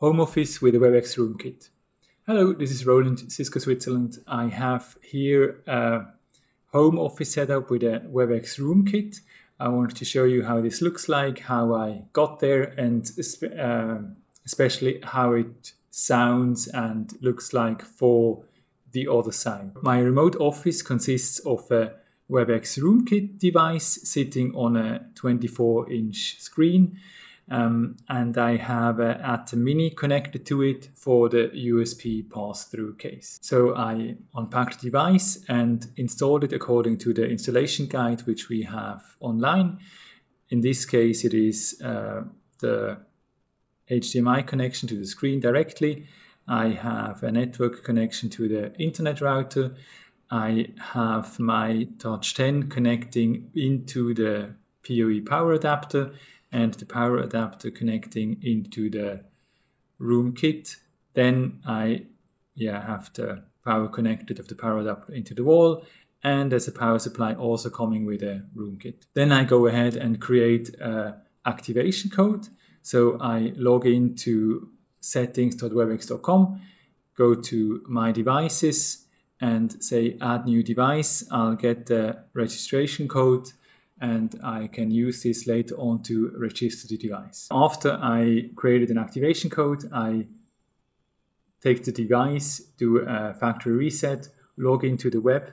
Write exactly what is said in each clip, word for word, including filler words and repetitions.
Home Office with the Webex Room Kit. Hello, this is Roland, Cisco Switzerland. I have here a home office setup with a Webex Room Kit. I wanted to show you how this looks like, how I got there, and uh, especially how it sounds and looks like for the other side. My remote office consists of a Webex Room Kit device sitting on a twenty-four inch screen. Um, and I have an ATEM Mini connected to it for the U S B pass-through case. So I unpacked the device and installed it according to the installation guide which we have online. In this case it is uh, the H D M I connection to the screen directly. I have a network connection to the internet router. I have my Touch ten connecting into the P O E power adapter, and the power adapter connecting into the room kit. Then I yeah, have the power connected of the power adapter into the wall, and there's a power supply also coming with a room kit. Then I go ahead and create an activation code. So I log into settings dot webex dot com, go to my devices and say add new device. I'll get the registration code, and I can use this later on to register the device. After I created an activation code, I take the device, do a factory reset, log into the web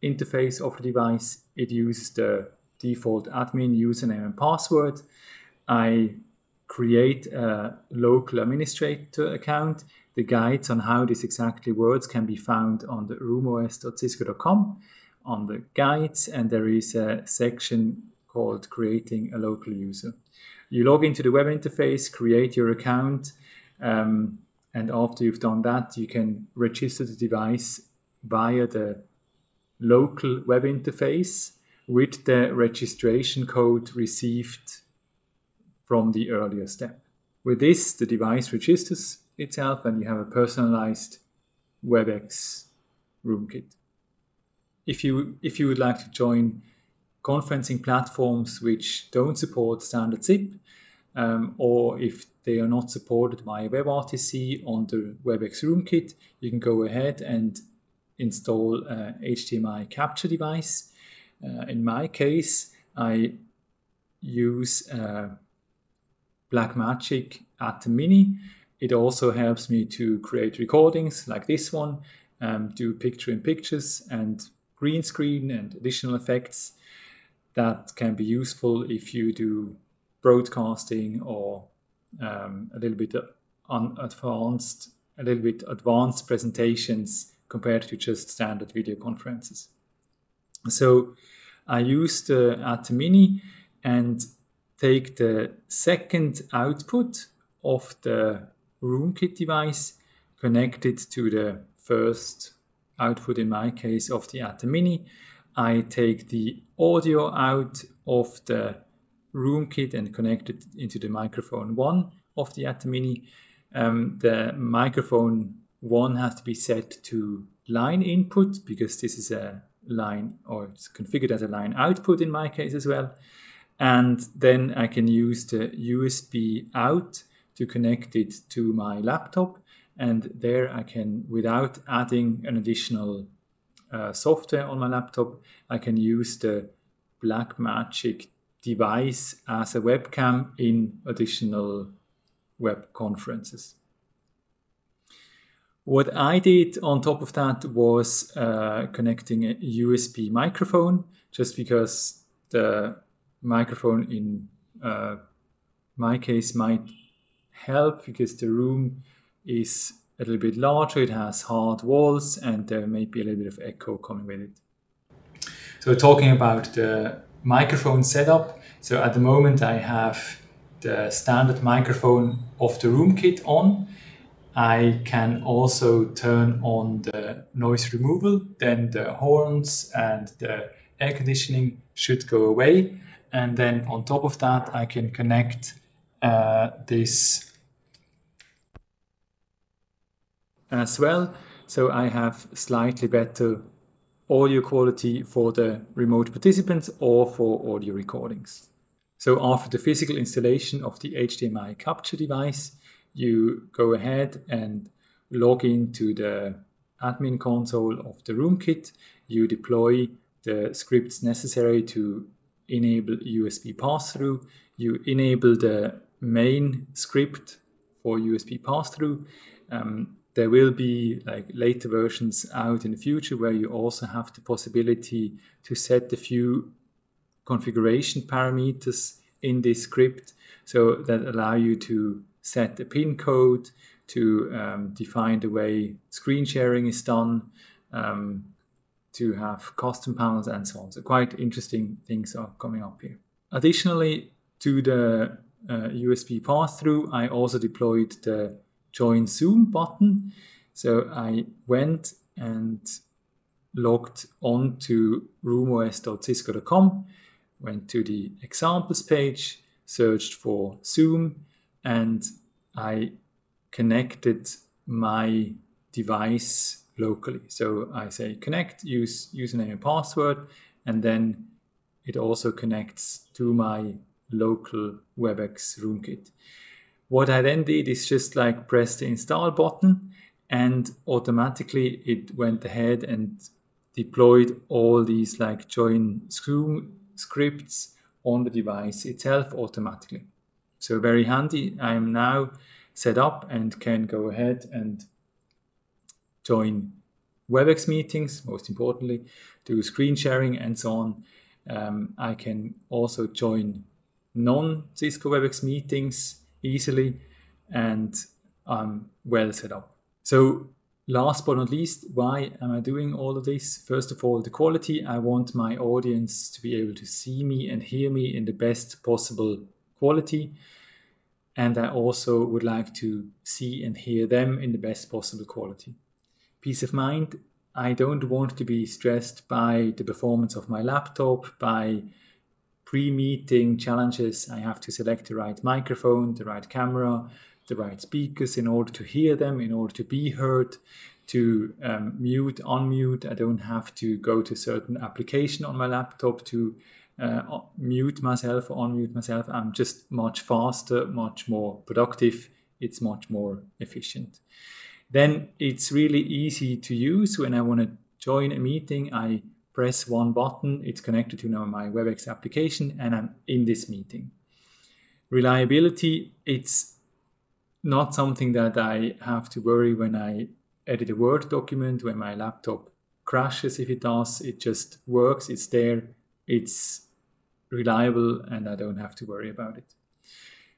interface of the device. It uses the default admin username and password. I create a local administrator account. The guides on how this exactly works can be found on the room O S dot cisco dot com. On the guides, and there is a section called creating a local user. You log into the web interface, create your account, um, and after you've done that you can register the device via the local web interface with the registration code received from the earlier step. With this, the device registers itself and you have a personalized Webex Room Kit. If you, if you would like to join conferencing platforms which don't support standard zip, um, or if they are not supported by WebRTC on the Webex Room Kit, you can go ahead and install a H D M I capture device. Uh, in my case, I use uh, Blackmagic ATEM Mini. It also helps me to create recordings like this one, um, do picture-in-pictures and green screen and additional effects that can be useful if you do broadcasting or um, a little bit advanced, a little bit advanced presentations compared to just standard video conferences. So I used the uh, ATEM Mini and take the second output of the RoomKit device, connect it to the first output, in my case, of the ATEM Mini. I take the audio out of the room kit and connect it into the microphone one of the ATEM Mini. Um, the microphone one has to be set to line input because this is a line, or it's configured as a line output in my case as well. And then I can use the U S B out to connect it to my laptop. And there I can, without adding an additional uh, software on my laptop, I can use the Blackmagic device as a webcam in additional web conferences. What I did on top of that was uh, connecting a U S B microphone, just because the microphone in uh, my case might help, because the room is a little bit larger, it has hard walls, and there may be a little bit of echo coming with it. So talking about the microphone setup, so at the moment I have the standard microphone of the room kit on. I can also turn on the noise removal, then the horns and the air conditioning should go away. And then on top of that, I can connect uh, this as well, so I have slightly better audio quality for the remote participants or for audio recordings. So after the physical installation of the H D M I capture device, you go ahead and log into the admin console of the Room Kit. You deploy the scripts necessary to enable U S B pass-through. You enable the main script for U S B pass-through. Um, there will be like later versions out in the future where you also have the possibility to set a few configuration parameters in this script, so that allow you to set the PIN code, to um, define the way screen sharing is done, um, to have custom panels and so on. So quite interesting things are coming up here. Additionally to the uh, U S B pass-through, I also deployed the Join Zoom button. So I went and logged on to room O S dot cisco dot com, went to the examples page, searched for Zoom, and I connected my device locally. So I say connect, use username and password, and then it also connects to my local Webex Room Kit. What I then did is just like press the install button, and automatically it went ahead and deployed all these like join Zoom scripts on the device itself automatically. So very handy. I am now set up and can go ahead and join Webex meetings, most importantly, do screen sharing and so on. Um, I can also join non-Cisco Webex meetings easily, and I'm well set up. So last but not least, why am I doing all of this? First of all, the quality. I want my audience to be able to see me and hear me in the best possible quality. And I also would like to see and hear them in the best possible quality. Peace of mind. I don't want to be stressed by the performance of my laptop, by pre-meeting challenges. I have to select the right microphone, the right camera, the right speakers in order to hear them, in order to be heard, to um, mute, unmute. I don't have to go to a certain application on my laptop to Uh, mute myself or unmute myself. I'm just much faster, much more productive. It's much more efficient. Then it's really easy to use. When I want to join a meeting, I press one button. It's connected to now my Webex application, and I'm in this meeting. Reliability, it's not something that I have to worry when I edit a Word document, when my laptop crashes. If it does, it just works. It's there. It's reliable, and I don't have to worry about it.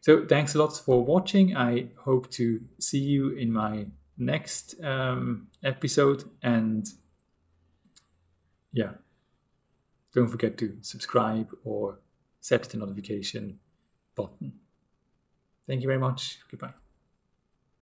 So thanks a lot for watching. I hope to see you in my next um, episode, and yeah, don't forget to subscribe or set the notification button. Thank you very much. Goodbye.